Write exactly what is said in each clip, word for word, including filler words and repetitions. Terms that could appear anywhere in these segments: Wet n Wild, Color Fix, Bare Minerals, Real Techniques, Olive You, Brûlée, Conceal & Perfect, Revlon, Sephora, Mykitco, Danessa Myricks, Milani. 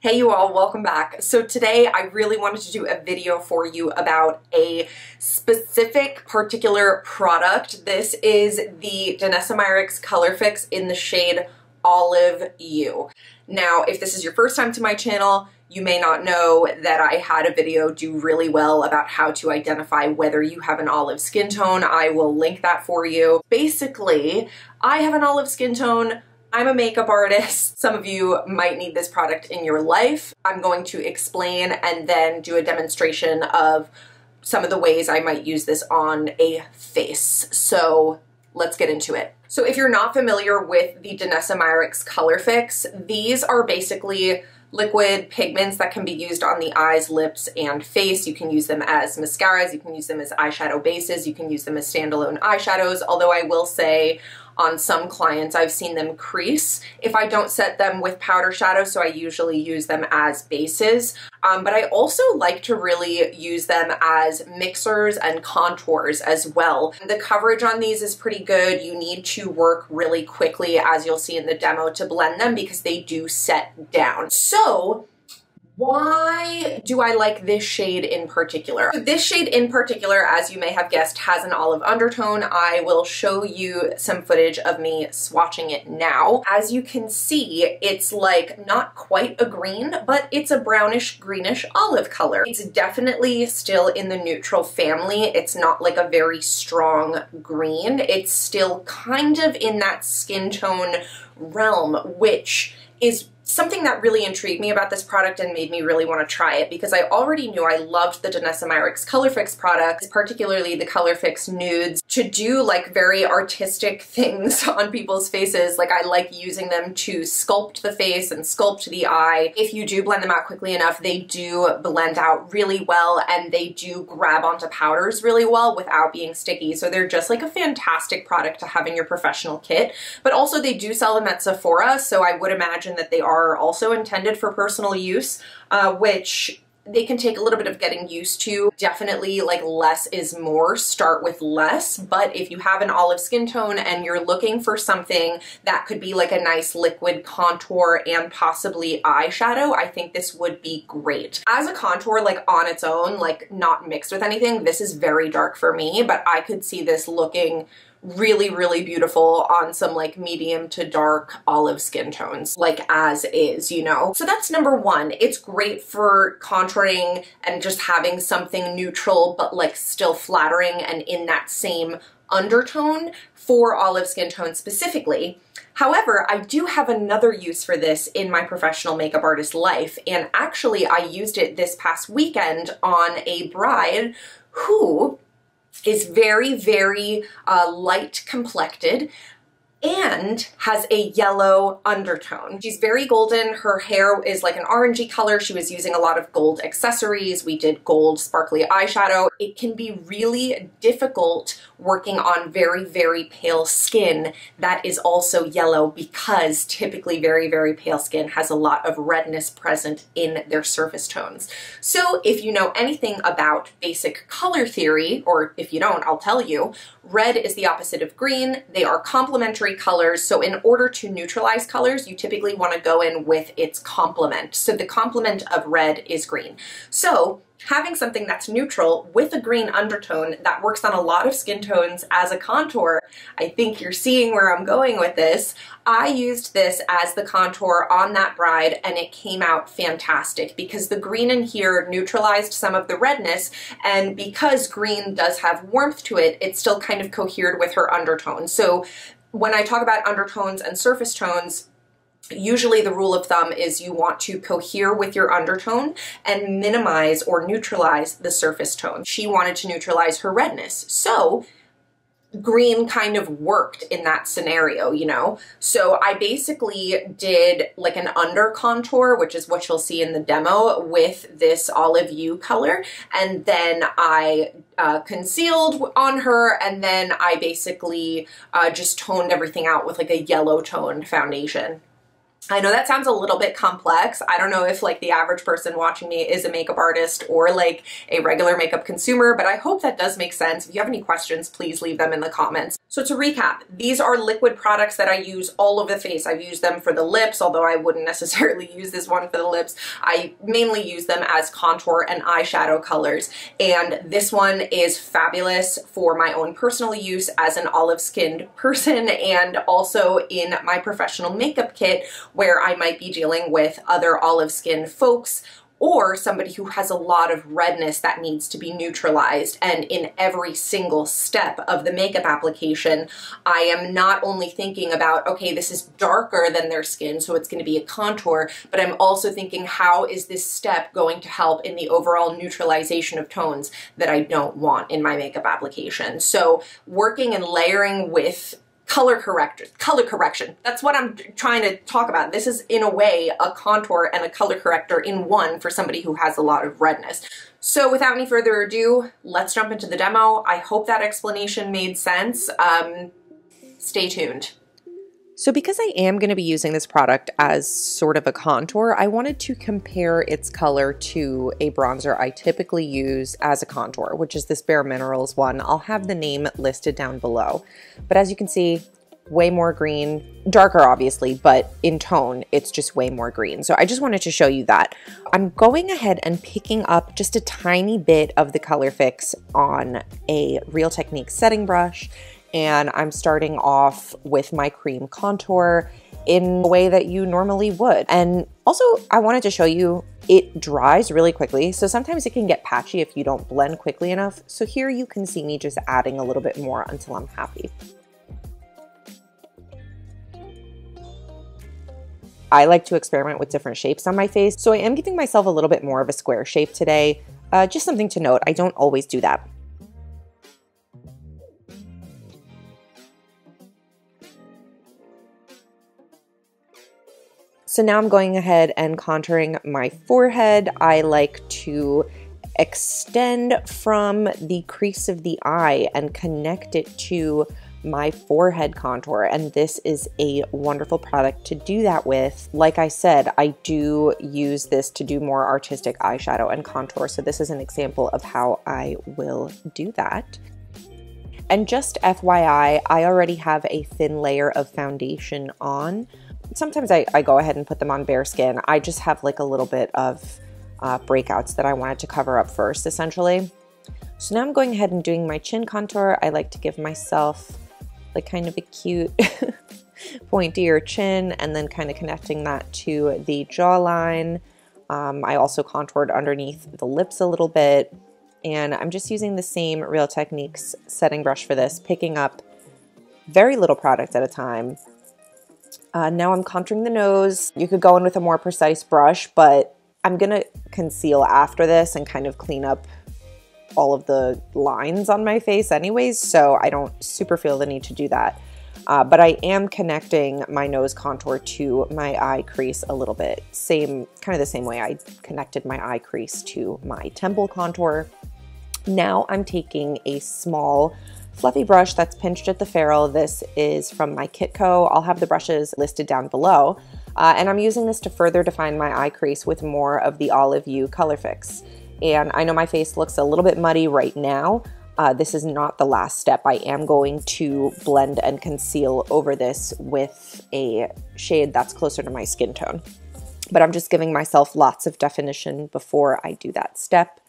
Hey you all, welcome back. So today I really wanted to do a video for you about a specific particular product. This is the Danessa Myricks Color Fix in the shade Olive You. Now, if this is your first time to my channel, you may not know that I had a video do really well about how to identify whether you have an olive skin tone. I will link that for you. Basically, I have an olive skin tone. I'm a makeup artist. Some of you might need this product in your life. I'm going to explain and then do a demonstration of some of the ways I might use this on a face. So let's get into it. So if you're not familiar with the Danessa Myricks Color Fix, these are basically liquid pigments that can be used on the eyes, lips, and face. You can use them as mascaras, you can use them as eyeshadow bases, you can use them as standalone eyeshadows, although I will say on some clients, I've seen them crease if I don't set them with powder shadow, so I usually use them as bases. Um, but I also like to really use them as mixers and contours as well. The coverage on these is pretty good. You need to work really quickly, as you'll see in the demo, to blend them because they do set down. So why do I like this shade in particular? So this shade in particular, as you may have guessed, has an olive undertone. I will show you some footage of me swatching it now. As you can see, it's like not quite a green, but it's a brownish, greenish olive color. It's definitely still in the neutral family. It's not like a very strong green. It's still kind of in that skin tone realm, which is something that really intrigued me about this product and made me really want to try it, because I already knew I loved the Danessa Myricks Color Fix products, particularly the Color Fix nudes, to do like very artistic things on people's faces. Like I like using them to sculpt the face and sculpt the eye. If you do blend them out quickly enough, they do blend out really well and they do grab onto powders really well without being sticky. So they're just like a fantastic product to have in your professional kit, but also they do sell them at Sephora. So I would imagine that they are are also intended for personal use, uh, which they can take a little bit of getting used to. Definitely, like, less is more. Start with less, but if you have an olive skin tone and you're looking for something that could be like a nice liquid contour and possibly eyeshadow, I think this would be great. As a contour, like on its own, like not mixed with anything, this is very dark for me, but I could see this looking really, really beautiful on some like medium to dark olive skin tones, like as is, you know? So that's number one. It's great for contouring and just having something neutral, but like still flattering and in that same undertone for olive skin tones specifically. However, I do have another use for this in my professional makeup artist life. And actually I used it this past weekend on a bride who is very, very uh, light complected and has a yellow undertone. She's very golden. Her hair is like an orangey color. She was using a lot of gold accessories. We did gold sparkly eyeshadow. It can be really difficult working on very, very pale skin that is also yellow, because typically very, very pale skin has a lot of redness present in their surface tones. So if you know anything about basic color theory, or if you don't, I'll tell you, red is the opposite of green. They are complementary colors. So in order to neutralize colors, you typically want to go in with its complement. So the complement of red is green. So having something that's neutral with a green undertone that works on a lot of skin tones as a contour, I think you're seeing where I'm going with this. I used this as the contour on that bride and it came out fantastic because the green in here neutralized some of the redness, and because green does have warmth to it, it's still kind of cohered with her undertone. So when I talk about undertones and surface tones, usually the rule of thumb is you want to cohere with your undertone and minimize or neutralize the surface tone. She wanted to neutralize her redness, so green kind of worked in that scenario, you know? So I basically did like an under contour, which is what you'll see in the demo, with this Olive You color. And then I uh, concealed on her. And then I basically uh, just toned everything out with like a yellow toned foundation. I know that sounds a little bit complex. I don't know if like the average person watching me is a makeup artist or like a regular makeup consumer, but I hope that does make sense. If you have any questions, please leave them in the comments. So to recap, these are liquid products that I use all over the face. I've used them for the lips, although I wouldn't necessarily use this one for the lips. I mainly use them as contour and eyeshadow colors. And this one is fabulous for my own personal use as an olive-skinned person and also in my professional makeup kit, where I might be dealing with other olive skin folks or somebody who has a lot of redness that needs to be neutralized. And in every single step of the makeup application, I am not only thinking about, okay, this is darker than their skin, so it's gonna be a contour, but I'm also thinking, how is this step going to help in the overall neutralization of tones that I don't want in my makeup application? So working and layering with color correctors, color correction. That's what I'm trying to talk about. This is in a way a contour and a color corrector in one for somebody who has a lot of redness. So without any further ado, let's jump into the demo. I hope that explanation made sense. Um, stay tuned. So because I am going to be using this product as sort of a contour, I wanted to compare its color to a bronzer I typically use as a contour, which is this Bare Minerals one. I'll have the name listed down below. But as you can see, way more green, darker obviously, but in tone, it's just way more green. So I just wanted to show you that. I'm going ahead and picking up just a tiny bit of the Color Fix on a Real Techniques setting brush. And I'm starting off with my cream contour in the way that you normally would. And also, I wanted to show you, it dries really quickly. So sometimes it can get patchy if you don't blend quickly enough. So here you can see me just adding a little bit more until I'm happy. I like to experiment with different shapes on my face. So I am giving myself a little bit more of a square shape today. Uh, just something to note, I don't always do that. So now I'm going ahead and contouring my forehead. I like to extend from the crease of the eye and connect it to my forehead contour, and this is a wonderful product to do that with. Like I said, I do use this to do more artistic eyeshadow and contour, so this is an example of how I will do that. And just F Y I, I already have a thin layer of foundation on. Sometimes I, I go ahead and put them on bare skin. I just have like a little bit of uh, breakouts that I wanted to cover up first, essentially. So now I'm going ahead and doing my chin contour. I like to give myself like kind of a cute pointier chin and then kind of connecting that to the jawline. Um, I also contoured underneath the lips a little bit. And I'm just using the same Real Techniques setting brush for this, picking up very little product at a time. Uh, now I'm contouring the nose. You could go in with a more precise brush, but I'm gonna conceal after this and kind of clean up all of the lines on my face anyways, so I don't super feel the need to do that. Uh, but I am connecting my nose contour to my eye crease a little bit. Same, kind of the same way I connected my eye crease to my temple contour. Now I'm taking a small fluffy brush that's pinched at the ferrule. This is from Mykitco. I'll have the brushes listed down below. Uh, and I'm using this to further define my eye crease with more of the Olive You Color Fix. And I know my face looks a little bit muddy right now. Uh, this is not the last step. I am going to blend and conceal over this with a shade that's closer to my skin tone. But I'm just giving myself lots of definition before I do that step.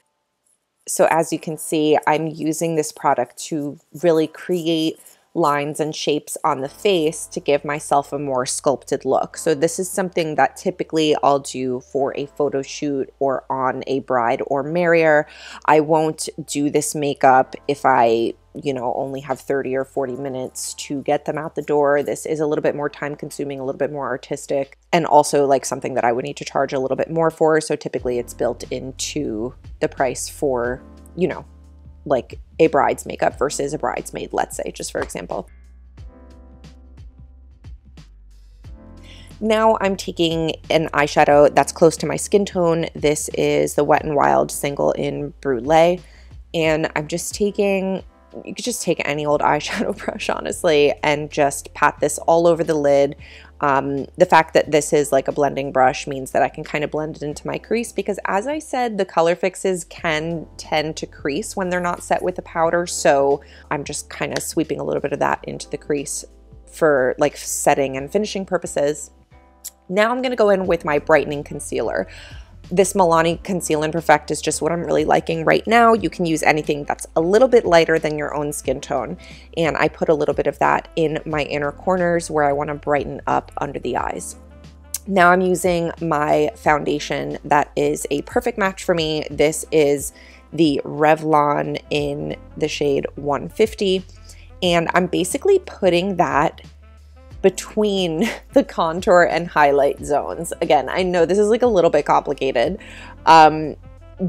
So as you can see, I'm using this product to really create lines and shapes on the face to give myself a more sculpted look. So this is something that typically I'll do for a photo shoot or on a bride or marrier. I won't do this makeup if I, you know, only have thirty or forty minutes to get them out the door. This is a little bit more time consuming, a little bit more artistic, and also like something that I would need to charge a little bit more for. So typically it's built into the price for, you know, like a bride's makeup versus a bridesmaid, let's say, just for example. Now I'm taking an eyeshadow that's close to my skin tone. This is the Wet n Wild Single in Brûlée. And I'm just taking, you could just take any old eyeshadow brush, honestly, and just pat this all over the lid. Um, the fact that this is like a blending brush means that I can kind of blend it into my crease, because as I said, the color fixes can tend to crease when they're not set with a powder. So I'm just kind of sweeping a little bit of that into the crease for like setting and finishing purposes. Now I'm going to go in with my brightening concealer. This Milani Conceal and Perfect is just what I'm really liking right now. You can use anything that's a little bit lighter than your own skin tone. And I put a little bit of that in my inner corners where I want to brighten up under the eyes. Now I'm using my foundation that is a perfect match for me. This is the Revlon in the shade one fifty. And I'm basically putting that between the contour and highlight zones. Again, I know this is like a little bit complicated, um,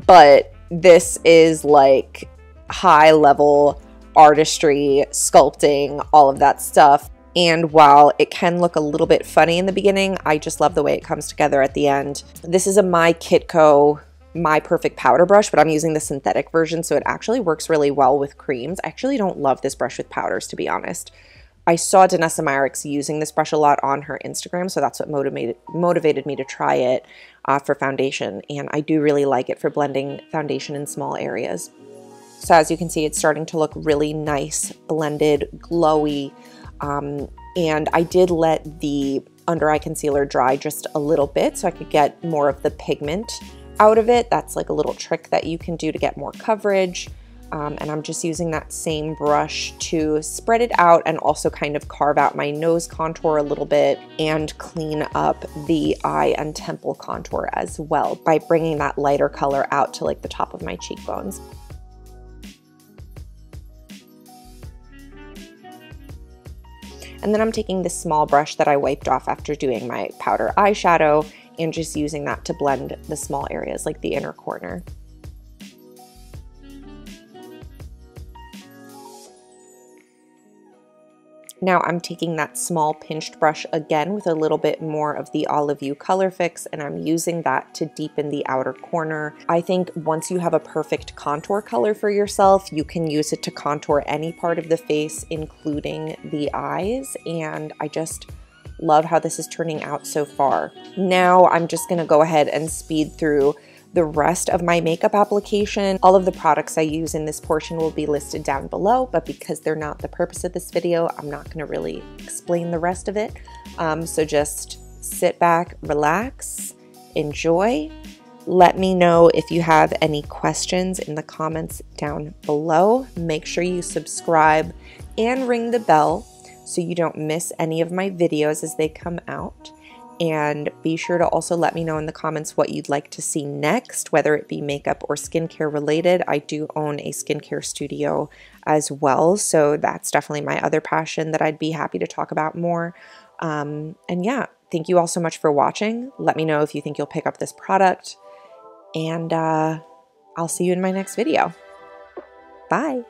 but this is like high level artistry, sculpting, all of that stuff. And while it can look a little bit funny in the beginning, I just love the way it comes together at the end. This is a Mykitco My Perfect powder brush, but I'm using the synthetic version, so it actually works really well with creams. I actually don't love this brush with powders, to be honest. I saw Danessa Myricks using this brush a lot on her Instagram, so that's what motivated motivated me to try it uh, for foundation, and I do really like it for blending foundation in small areas. So as you can see, it's starting to look really nice, blended, glowy, um, and I did let the under eye concealer dry just a little bit so I could get more of the pigment out of it. That's like a little trick that you can do to get more coverage. Um, and I'm just using that same brush to spread it out and also kind of carve out my nose contour a little bit and clean up the eye and temple contour as well by bringing that lighter color out to like the top of my cheekbones. And then I'm taking this small brush that I wiped off after doing my powder eyeshadow and just using that to blend the small areas like the inner corner. Now I'm taking that small pinched brush again with a little bit more of the Olive You Color Fix, and I'm using that to deepen the outer corner. I think once you have a perfect contour color for yourself, you can use it to contour any part of the face, including the eyes, and I just love how this is turning out so far. Now I'm just gonna go ahead and speed through the rest of my makeup application. All of the products I use in this portion will be listed down below, but because they're not the purpose of this video, I'm not gonna really explain the rest of it. Um, so just sit back, relax, enjoy. Let me know if you have any questions in the comments down below. Make sure you subscribe and ring the bell so you don't miss any of my videos as they come out. And be sure to also let me know in the comments what you'd like to see next, whether it be makeup or skincare related. I do own a skincare studio as well, so that's definitely my other passion that I'd be happy to talk about more. Um, and yeah, thank you all so much for watching. Let me know if you think you'll pick up this product, and uh, I'll see you in my next video. Bye.